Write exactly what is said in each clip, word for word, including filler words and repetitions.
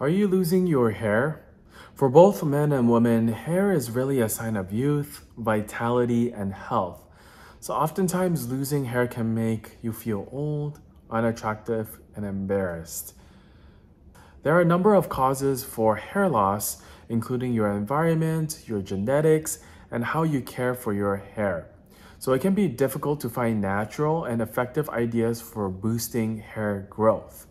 Are you losing your hair? For both men and women, hair is really a sign of youth, vitality, and health. So oftentimes losing hair can make you feel old, unattractive, and embarrassed. There are a number of causes for hair loss, including your environment, your genetics, and how you care for your hair. So it can be difficult to find natural and effective ideas for boosting hair growth.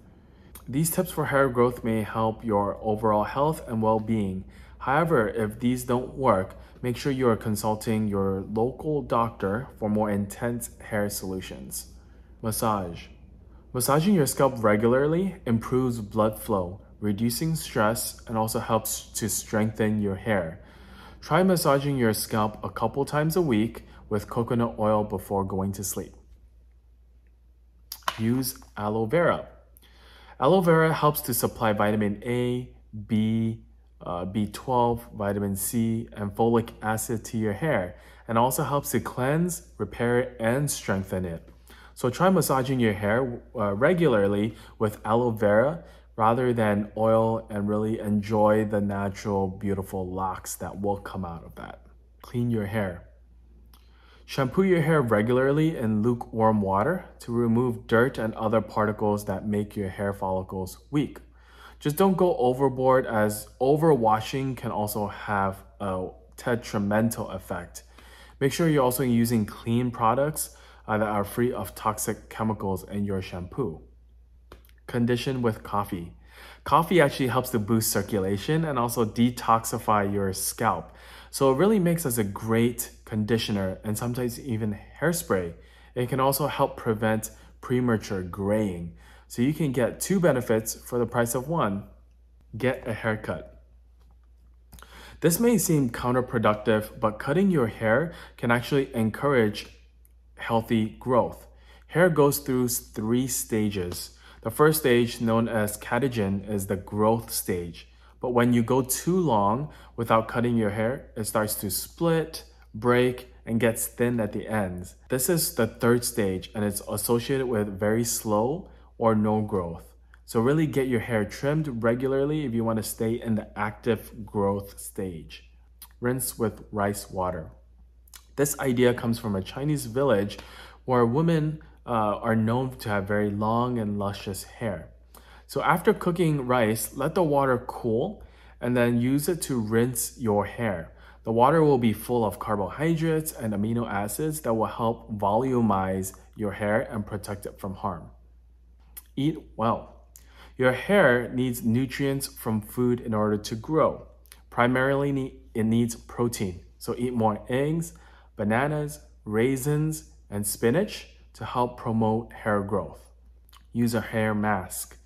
These tips for hair growth may help your overall health and well-being. However, if these don't work, make sure you are consulting your local doctor for more intense hair solutions. Massage. Massaging your scalp regularly improves blood flow, reducing stress, and also helps to strengthen your hair. Try massaging your scalp a couple times a week with coconut oil before going to sleep. Use aloe vera. Aloe vera helps to supply vitamin A, B, Uh, B twelve, vitamin C, and folic acid to your hair, and also helps to cleanse, repair it, and strengthen it. So try massaging your hair uh, regularly with aloe vera rather than oil, and really enjoy the natural, beautiful locks that will come out of that. Clean your hair. Shampoo your hair regularly in lukewarm water to remove dirt and other particles that make your hair follicles weak. Just don't go overboard, as overwashing can also have a detrimental effect. Make sure you're also using clean products uh, that are free of toxic chemicals in your shampoo. Condition with coffee. Coffee actually helps to boost circulation and also detoxify your scalp. So it really makes us a great conditioner, and sometimes even hairspray. It can also help prevent premature graying. So you can get two benefits for the price of one. Get a haircut. This may seem counterproductive, but cutting your hair can actually encourage healthy growth. Hair goes through three stages. The first stage, known as catagen, is the growth stage. But when you go too long without cutting your hair, it starts to split, break, and gets thin at the ends. This is the third stage, and it's associated with very slow or no growth. So really get your hair trimmed regularly if you want to stay in the active growth stage. Rinse with rice water. This idea comes from a Chinese village where women uh, are known to have very long and luscious hair. So after cooking rice, let the water cool and then use it to rinse your hair. The water will be full of carbohydrates and amino acids that will help volumize your hair and protect it from harm. Eat well. Your hair needs nutrients from food in order to grow. Primarily, it needs protein. So eat more eggs, bananas, raisins, and spinach to help promote hair growth. Use a hair mask.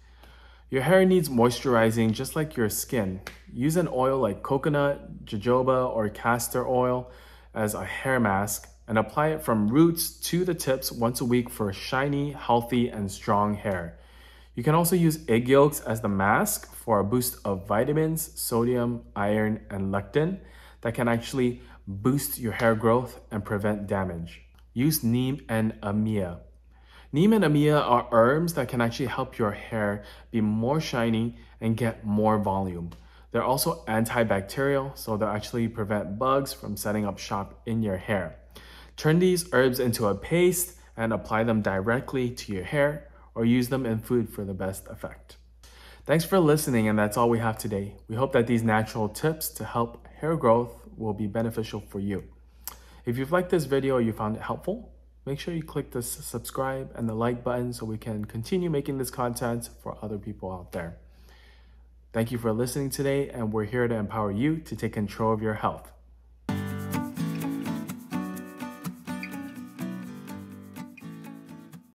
Your hair needs moisturizing just like your skin. Use an oil like coconut, jojoba, or castor oil as a hair mask, and apply it from roots to the tips once a week for shiny, healthy, and strong hair. You can also use egg yolks as the mask for a boost of vitamins, sodium, iron, and lectin that can actually boost your hair growth and prevent damage. Use neem and amia. Neem and amia are herbs that can actually help your hair be more shiny and get more volume. They're also antibacterial, so they'll actually prevent bugs from setting up shop in your hair. Turn these herbs into a paste and apply them directly to your hair, or use them in food for the best effect. Thanks for listening, and that's all we have today. We hope that these natural tips to help hair growth will be beneficial for you. If you've liked this video or you found it helpful, make sure you click the subscribe and the like button so we can continue making this content for other people out there. Thank you for listening today, and we're here to empower you to take control of your health.